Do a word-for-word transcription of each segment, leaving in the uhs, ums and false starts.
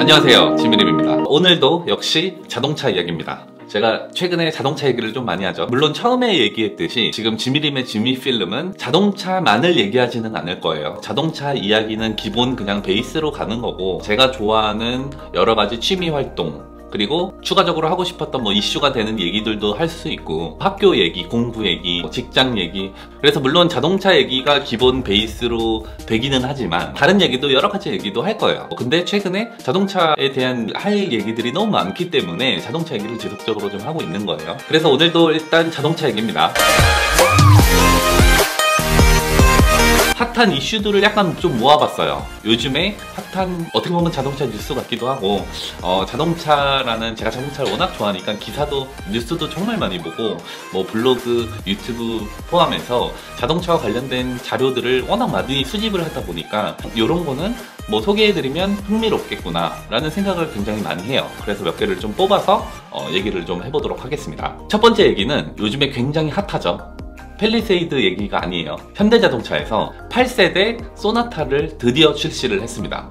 안녕하세요, 지민림입니다. 오늘도 역시 자동차 이야기입니다. 제가 최근에 자동차 얘기를 좀 많이 하죠. 물론 처음에 얘기했듯이 지금 지미림의 지미필름은 자동차만을 얘기하지는 않을 거예요. 자동차 이야기는 기본 그냥 베이스로 가는 거고, 제가 좋아하는 여러 가지 취미 활동, 그리고 추가적으로 하고 싶었던 뭐 이슈가 되는 얘기들도 할 수 있고, 학교 얘기, 공부 얘기, 직장 얘기. 그래서 물론 자동차 얘기가 기본 베이스로 되기는 하지만 다른 얘기도 여러 가지 얘기도 할 거예요. 근데 최근에 자동차에 대한 할 얘기들이 너무 많기 때문에 자동차 얘기를 지속적으로 좀 하고 있는 거예요. 그래서 오늘도 일단 자동차 얘기입니다. 핫한 이슈들을 약간 좀 모아봤어요. 요즘에 핫한, 어떻게 보면 자동차 뉴스 같기도 하고, 어, 자동차라는, 제가 자동차를 워낙 좋아하니까 기사도, 뉴스도 정말 많이 보고, 뭐 블로그, 유튜브 포함해서 자동차와 관련된 자료들을 워낙 많이 수집을 하다 보니까 이런 거는 뭐 소개해드리면 흥미롭겠구나 라는 생각을 굉장히 많이 해요. 그래서 몇 개를 좀 뽑아서 어, 얘기를 좀 해보도록 하겠습니다. 첫 번째 얘기는 요즘에 굉장히 핫하죠. 펠리세이드 얘기가 아니에요. 현대자동차에서 팔 세대 소나타를 드디어 출시를 했습니다.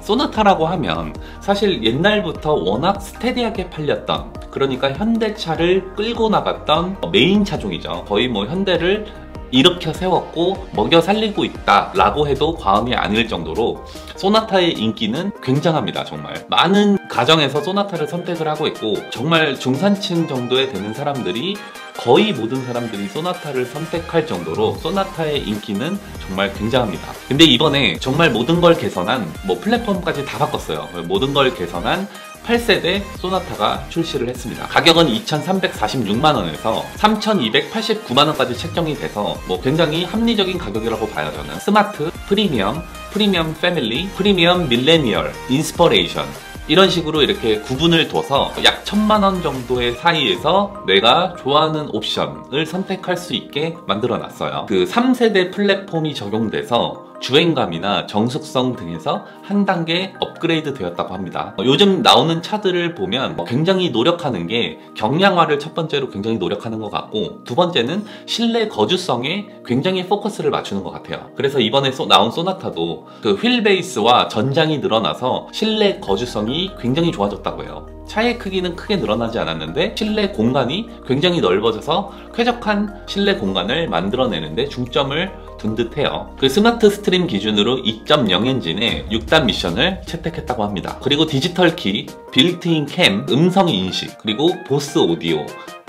소나타라고 하면 사실 옛날부터 워낙 스테디하게 팔렸던, 그러니까 현대차를 끌고 나갔던 메인 차종이죠. 거의 뭐 현대를 일으켜 세웠고 먹여 살리고 있다 라고 해도 과언이 아닐 정도로 소나타의 인기는 굉장합니다. 정말 많은 가정에서 소나타를 선택을 하고 있고, 정말 중산층 정도에 되는 사람들이, 거의 모든 사람들이 소나타를 선택할 정도로 소나타의 인기는 정말 굉장합니다. 근데 이번에 정말 모든 걸 개선한, 뭐 플랫폼까지 다 바꿨어요. 모든 걸 개선한 팔 세대 소나타가 출시를 했습니다. 가격은 이천삼백사십육만 원에서 삼천이백팔십구만 원까지 책정이 돼서 뭐 굉장히 합리적인 가격이라고 봐요. 저는 스마트, 프리미엄, 프리미엄 패밀리, 프리미엄 밀레니얼, 인스퍼레이션, 이런 식으로 이렇게 구분을 둬서 약 천만 원 정도의 사이에서 내가 좋아하는 옵션을 선택할 수 있게 만들어 놨어요. 그 삼 세대 플랫폼이 적용돼서 주행감이나 정숙성 등에서 한 단계 업그레이드 되었다고 합니다. 요즘 나오는 차들을 보면 굉장히 노력하는 게 경량화를 첫 번째로 굉장히 노력하는 것 같고, 두 번째는 실내 거주성에 굉장히 포커스를 맞추는 것 같아요. 그래서 이번에 나온 소나타도 그 휠베이스와 전장이 늘어나서 실내 거주성이 굉장히 좋아졌다고 해요. 차의 크기는 크게 늘어나지 않았는데 실내 공간이 굉장히 넓어져서 쾌적한 실내 공간을 만들어내는데 중점을 둔 듯해요. 그 스마트 스트림 기준으로 이 점 영 엔진에 육 단 미션을 채택했다고 합니다. 그리고 디지털 키, 빌트인 캠, 음성 인식, 그리고 보스 오디오,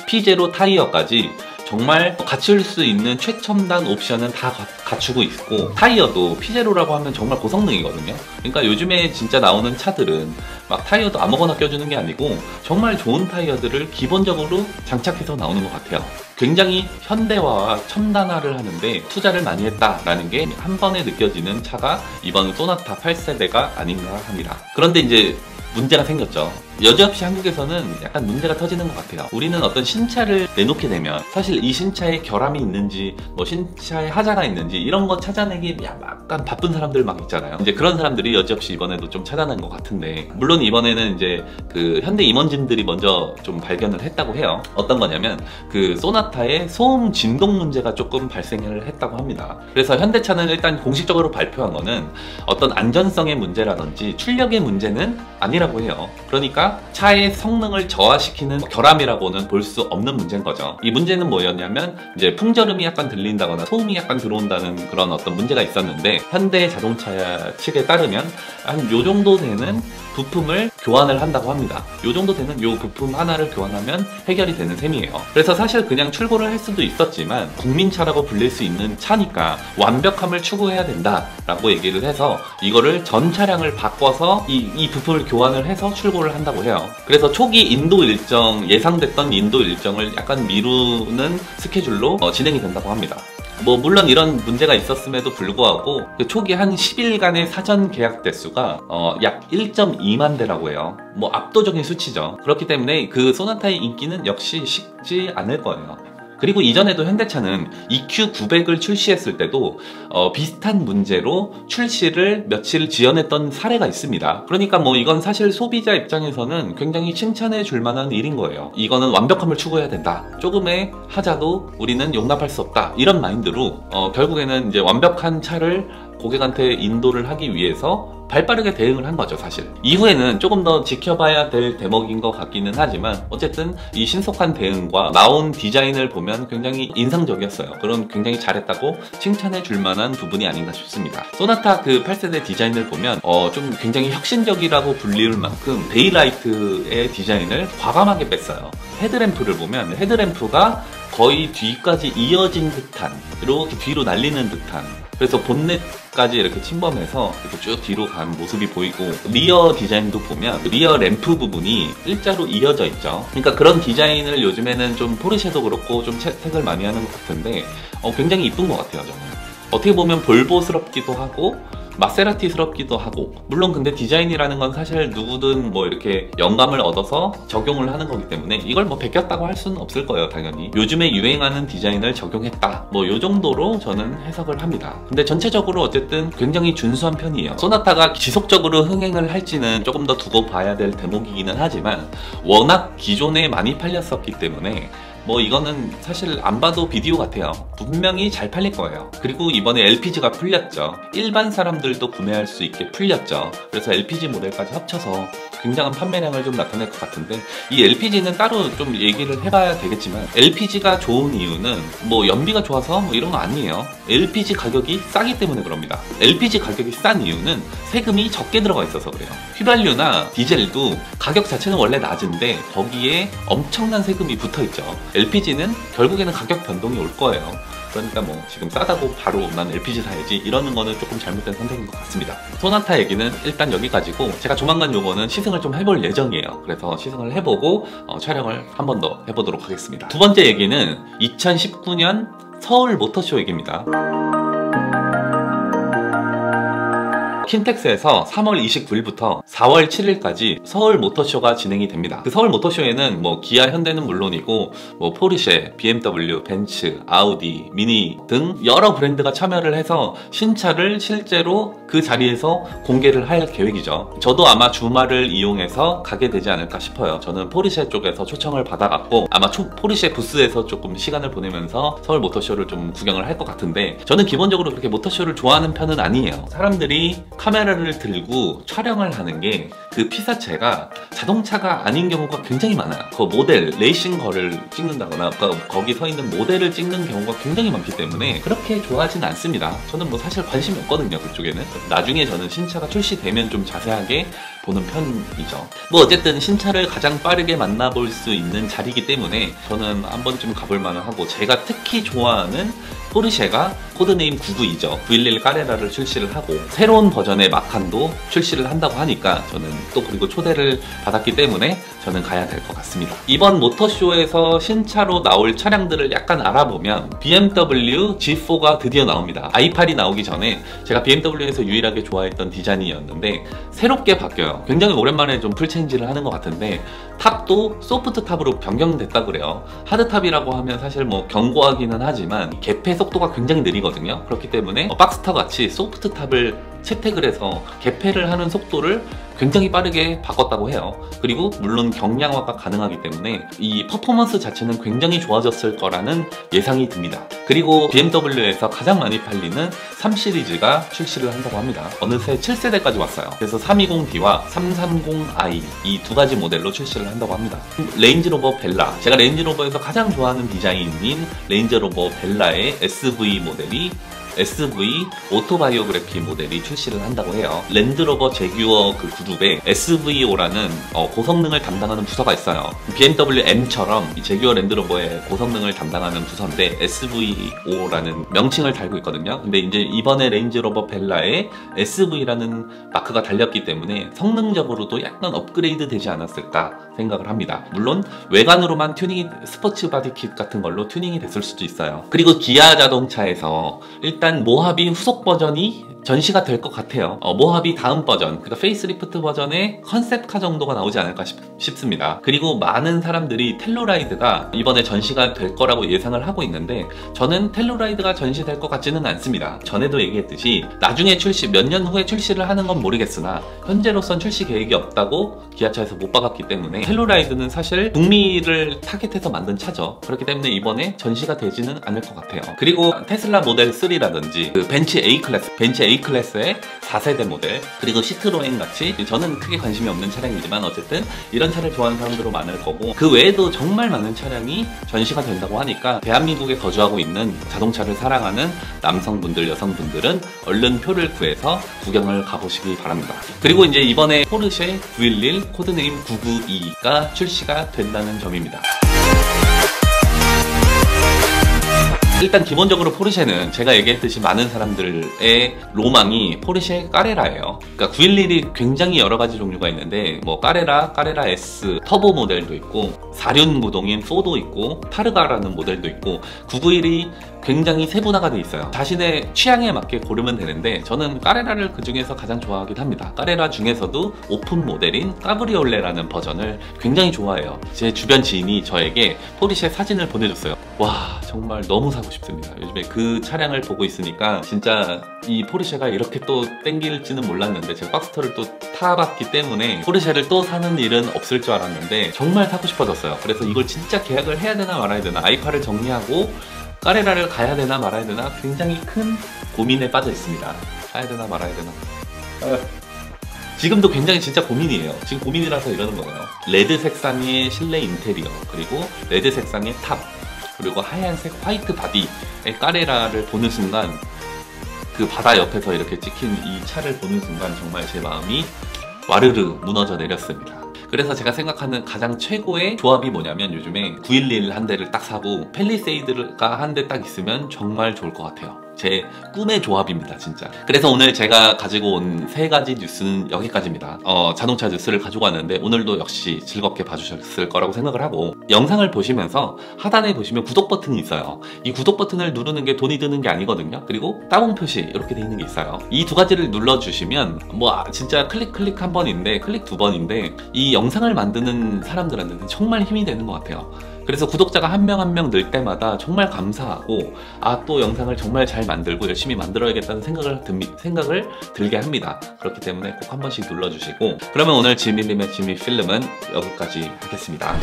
피제로 타이어까지 정말 갖출 수 있는 최첨단 옵션은 다 갖추고 있고, 타이어도 피제로라고 하면 정말 고성능이거든요. 그러니까 요즘에 진짜 나오는 차들은 막 타이어도 아무거나 껴주는 게 아니고 정말 좋은 타이어들을 기본적으로 장착해서 나오는 것 같아요. 굉장히 현대화와 첨단화를 하는데 투자를 많이 했다라는 게 한 번에 느껴지는 차가 이번 소나타 팔 세대가 아닌가 합니다. 그런데 이제 문제가 생겼죠. 여지없이 한국에서는 약간 문제가 터지는 것 같아요. 우리는 어떤 신차를 내놓게 되면 사실 이 신차에 결함이 있는지, 뭐 신차에 하자가 있는지, 이런 거 찾아내기 약간 바쁜 사람들 막 있잖아요. 이제 그런 사람들이 여지없이 이번에도 좀 찾아낸 것 같은데, 물론 이번에는 이제 그 현대 임원진들이 먼저 좀 발견을 했다고 해요. 어떤 거냐면 그 소나타의 소음 진동 문제가 조금 발생을 했다고 합니다. 그래서 현대차는 일단 공식적으로 발표한 거는 어떤 안전성의 문제라든지 출력의 문제는 아니라고 해요. 그러니까 차의 성능을 저하시키는 결함이라고는 볼 수 없는 문제인 거죠. 이 문제는 뭐였냐면 이제 풍절음이 약간 들린다거나 소음이 약간 들어온다는 그런 어떤 문제가 있었는데, 현대 자동차 측에 따르면 한 요 정도 되는 부품을 교환을 한다고 합니다. 요 정도 되는 요 부품 하나를 교환하면 해결이 되는 셈이에요. 그래서 사실 그냥 출고를 할 수도 있었지만 국민차라고 불릴 수 있는 차니까 완벽함을 추구해야 된다라고 얘기를 해서 이거를 전 차량을 바꿔서 이, 이 부품을 교환을 해서 출고를 한다고 해요. 그래서 초기 인도 일정, 예상됐던 인도 일정을 약간 미루는 스케줄로 어, 진행이 된다고 합니다. 뭐 물론 이런 문제가 있었음에도 불구하고 그 초기 한 십 일간의 사전 계약 대수가 어, 약 일 점 이만 대라고 해요. 뭐 압도적인 수치죠. 그렇기 때문에 그 소나타의 인기는 역시 식지 않을 거예요. 그리고 이전에도 현대차는 이큐 구백을 출시했을 때도 어, 비슷한 문제로 출시를 며칠 지연했던 사례가 있습니다. 그러니까 뭐 이건 사실 소비자 입장에서는 굉장히 칭찬해 줄 만한 일인 거예요. 이거는 완벽함을 추구해야 된다, 조금의 하자도 우리는 용납할 수 없다, 이런 마인드로 어, 결국에는 이제 완벽한 차를 고객한테 인도를 하기 위해서 발빠르게 대응을 한 거죠. 사실 이후에는 조금 더 지켜봐야 될 대목인 것 같기는 하지만 어쨌든 이 신속한 대응과 나온 디자인을 보면 굉장히 인상적이었어요. 그런 굉장히 잘했다고 칭찬해 줄 만한 부분이 아닌가 싶습니다. 소나타 그 팔 세대 디자인을 보면 어 좀 굉장히 혁신적이라고 불릴 만큼 데이라이트의 디자인을 과감하게 뺐어요. 헤드램프를 보면 헤드램프가 거의 뒤까지 이어진 듯한, 이렇게 뒤로 날리는 듯한, 그래서 본넷까지 이렇게 침범해서 이렇게 쭉 뒤로 간 모습이 보이고, 리어 디자인도 보면 리어 램프 부분이 일자로 이어져 있죠. 그러니까 그런 디자인을 요즘에는 좀 포르쉐도 그렇고 좀 채택을 많이 하는 것 같은데 어, 굉장히 이쁜 것 같아요. 저는 어떻게 보면 볼보스럽기도 하고 마세라티스럽기도 하고, 물론 근데 디자인이라는 건 사실 누구든 뭐 이렇게 영감을 얻어서 적용을 하는 거기 때문에 이걸 뭐 베꼈다고 할 수는 없을 거예요. 당연히 요즘에 유행하는 디자인을 적용했다, 뭐 요 정도로 저는 해석을 합니다. 근데 전체적으로 어쨌든 굉장히 준수한 편이에요. 소나타가 지속적으로 흥행을 할지는 조금 더 두고 봐야 될 대목이기는 하지만 워낙 기존에 많이 팔렸었기 때문에 뭐 이거는 사실 안 봐도 비디오 같아요. 분명히 잘 팔릴 거예요. 그리고 이번에 엘피지가 풀렸죠. 일반 사람들도 구매할 수 있게 풀렸죠. 그래서 엘피지 모델까지 합쳐서 굉장한 판매량을 좀 나타낼 것 같은데, 이 엘피지는 따로 좀 얘기를 해봐야 되겠지만 엘피지가 좋은 이유는 뭐 연비가 좋아서 뭐 이런 거 아니에요. 엘피지 가격이 싸기 때문에 그럽니다. 엘피지 가격이 싼 이유는 세금이 적게 들어가 있어서 그래요. 휘발유나 디젤도 가격 자체는 원래 낮은데 거기에 엄청난 세금이 붙어있죠. 엘피지는 결국에는 가격 변동이 올 거예요. 그러니까 뭐 지금 싸다고 바로 난 엘피지 사야지 이러는 거는 조금 잘못된 선택인 것 같습니다. 소나타 얘기는 일단 여기까지고, 제가 조만간 요거는 시승을 좀 해볼 예정이에요. 그래서 시승을 해보고 어, 촬영을 한 번 더 해보도록 하겠습니다. 두 번째 얘기는 이천십구 년 서울 모터쇼 얘기입니다. 킨텍스에서 삼월 이십구일부터 사월 칠일까지 서울 모터쇼가 진행이 됩니다. 그 서울 모터쇼에는 뭐 기아, 현대는 물론이고 뭐 포르쉐, 비엠더블유, 벤츠, 아우디, 미니 등 여러 브랜드가 참여를 해서 신차를 실제로 그 자리에서 공개를 할 계획이죠. 저도 아마 주말을 이용해서 가게 되지 않을까 싶어요. 저는 포르쉐 쪽에서 초청을 받아갖고 아마 초, 포르쉐 부스에서 조금 시간을 보내면서 서울 모터쇼를 좀 구경을 할 것 같은데, 저는 기본적으로 그렇게 모터쇼를 좋아하는 편은 아니에요. 사람들이 카메라를 들고 촬영을 하는 게 그 피사체가 자동차가 아닌 경우가 굉장히 많아요. 그 모델, 레이싱 거를 찍는다거나 그러니까 거기 서 있는 모델을 찍는 경우가 굉장히 많기 때문에 그렇게 좋아하진 않습니다. 저는 뭐 사실 관심이 없거든요, 그쪽에는. 나중에 저는 신차가 출시되면 좀 자세하게 보는 편이죠. 뭐 어쨌든 신차를 가장 빠르게 만나볼 수 있는 자리이기 때문에 저는 한 번쯤 가볼 만하고, 제가 특히 좋아하는 포르쉐가 코드네임 구구이죠. 구일일 까레라를 출시를 하고 새로운 버전의 마칸도 출시를 한다고 하니까 저는 또, 그리고 초대를 받았기 때문에 저는 가야 될 것 같습니다. 이번 모터쇼에서 신차로 나올 차량들을 약간 알아보면 비엠더블유 지 포가 드디어 나옵니다. 아이 에잇이 나오기 전에 제가 비엠더블유에서 유일하게 좋아했던 디자인이었는데 새롭게 바뀌어요. 굉장히 오랜만에 좀 풀체인지를 하는 것 같은데 탑도 소프트탑으로 변경됐다 그래요. 하드탑이라고 하면 사실 뭐 견고하기는 하지만 개폐 속도가 굉장히 느리거든요. 그렇기 때문에 박스터 같이 소프트탑을 채택을 해서 개폐를 하는 속도를 굉장히 빠르게 바꿨다고 해요. 그리고 물론 경량화가 가능하기 때문에 이 퍼포먼스 자체는 굉장히 좋아졌을 거라는 예상이 듭니다. 그리고 비엠더블유에서 가장 많이 팔리는 삼 시리즈가 출시를 한다고 합니다. 어느새 칠 세대까지 왔어요. 그래서 삼이공 디와 삼삼공 아이 이 두 가지 모델로 출시를 한다고 합니다. 레인지로버 벨라, 제가 레인지로버에서 가장 좋아하는 디자인인 레인지로버 벨라의 에스브이 모델이 에스브이 오토바이오그래피 모델이 출시를 한다고 해요. 랜드로버 제규어 그 그룹에 에스브이오라는 어, 고성능을 담당하는 부서가 있어요. 비엠더블유 M처럼 이 제규어 랜드로버의 고성능을 담당하는 부서인데 에스브이오라는 명칭을 달고 있거든요. 근데 이제 이번에 레인지로버 벨라에 에스브이라는 마크가 달렸기 때문에 성능적으로도 약간 업그레이드 되지 않았을까 생각을 합니다. 물론 외관으로만 튜닝이, 스포츠 바디 킷 같은 걸로 튜닝이 됐을 수도 있어요. 그리고 기아 자동차에서 일단 모하비 후속 버전이 전시가 될 것 같아요. 어, 모하비 다음 버전, 그러니까 페이스리프트 버전의 컨셉카 정도가 나오지 않을까 싶, 싶습니다. 그리고 많은 사람들이 텔로라이드가 이번에 전시가 될 거라고 예상을 하고 있는데, 저는 텔로라이드가 전시될 것 같지는 않습니다. 전에도 얘기했듯이 나중에 출시, 몇 년 후에 출시를 하는 건 모르겠으나 현재로선 출시 계획이 없다고 기아차에서 못 박았기 때문에, 텔로라이드는 사실 북미를 타겟해서 만든 차죠. 그렇기 때문에 이번에 전시가 되지는 않을 것 같아요. 그리고 테슬라 모델 쓰리라든지 그 벤츠 A 클래스, 벤츠 A 클래스의 사 세대 모델, 그리고 시트로엥 같이 저는 크게 관심이 없는 차량이지만 어쨌든 이런 차를 좋아하는 사람들도 많을 거고, 그 외에도 정말 많은 차량이 전시가 된다고 하니까 대한민국에 거주하고 있는 자동차를 사랑하는 남성분들, 여성분들은 얼른 표를 구해서 구경을 가보시기 바랍니다. 그리고 이제 이번에 포르쉐 구일일 코드네임 구구이가 출시가 된다는 점입니다. 일단 기본적으로 포르쉐는 제가 얘기했듯이 많은 사람들의 로망이 포르쉐 까레라예요. 그러니까 구일일이 굉장히 여러 가지 종류가 있는데, 뭐 까레라, 까레라 S, 터보 모델도 있고 사륜 구동인 사도 있고 타르가라는 모델도 있고, 구구일이 굉장히 세분화가 돼 있어요. 자신의 취향에 맞게 고르면 되는데, 저는 까레라를 그 중에서 가장 좋아하긴 합니다. 까레라 중에서도 오픈 모델인 까브리올레라는 버전을 굉장히 좋아해요. 제 주변 지인이 저에게 포르쉐 사진을 보내줬어요. 와, 정말 너무 사고 싶습니다. 요즘에 그 차량을 보고 있으니까 진짜 이 포르쉐가 이렇게 또 땡길지는 몰랐는데, 제가 박스터를 또 타봤기 때문에 포르쉐를 또 사는 일은 없을 줄 알았는데 정말 사고 싶어졌어요. 그래서 이걸 진짜 계약을 해야 되나 말아야 되나, 아이파를 정리하고 까레라를 가야 되나 말아야 되나 굉장히 큰 고민에 빠져 있습니다. 가야 되나 말아야 되나. 지금도 굉장히 진짜 고민이에요. 지금 고민이라서 이러는 거예요. 레드 색상의 실내 인테리어, 그리고 레드 색상의 탑, 그리고 하얀색 화이트 바디의 까레라를 보는 순간, 그 바다 옆에서 이렇게 찍힌 이 차를 보는 순간 정말 제 마음이 와르르 무너져 내렸습니다. 그래서 제가 생각하는 가장 최고의 조합이 뭐냐면, 요즘에 구일일 한 대를 딱 사고 펠리세이드가 한 대 딱 있으면 정말 좋을 것 같아요. 제 꿈의 조합입니다, 진짜. 그래서 오늘 제가 가지고 온 세 가지 뉴스는 여기까지입니다. 어, 자동차 뉴스를 가지고 왔는데 오늘도 역시 즐겁게 봐주셨을 거라고 생각을 하고, 영상을 보시면서 하단에 보시면 구독 버튼이 있어요. 이 구독 버튼을 누르는 게 돈이 드는 게 아니거든요. 그리고 따옴 표시 이렇게 돼 있는 게 있어요. 이 두 가지를 눌러주시면 뭐 진짜 클릭 클릭 한 번인데, 클릭 두 번인데 이 영상을 만드는 사람들한테는 정말 힘이 되는 것 같아요. 그래서 구독자가 한 명 한 명 늘 때마다 정말 감사하고, 아, 또 영상을 정말 잘 만들고 열심히 만들어야겠다는 생각을, 듭니, 생각을 들게 합니다. 그렇기 때문에 꼭 한 번씩 눌러주시고, 그러면 오늘 지밀림의 지밀필름은 여기까지 하겠습니다.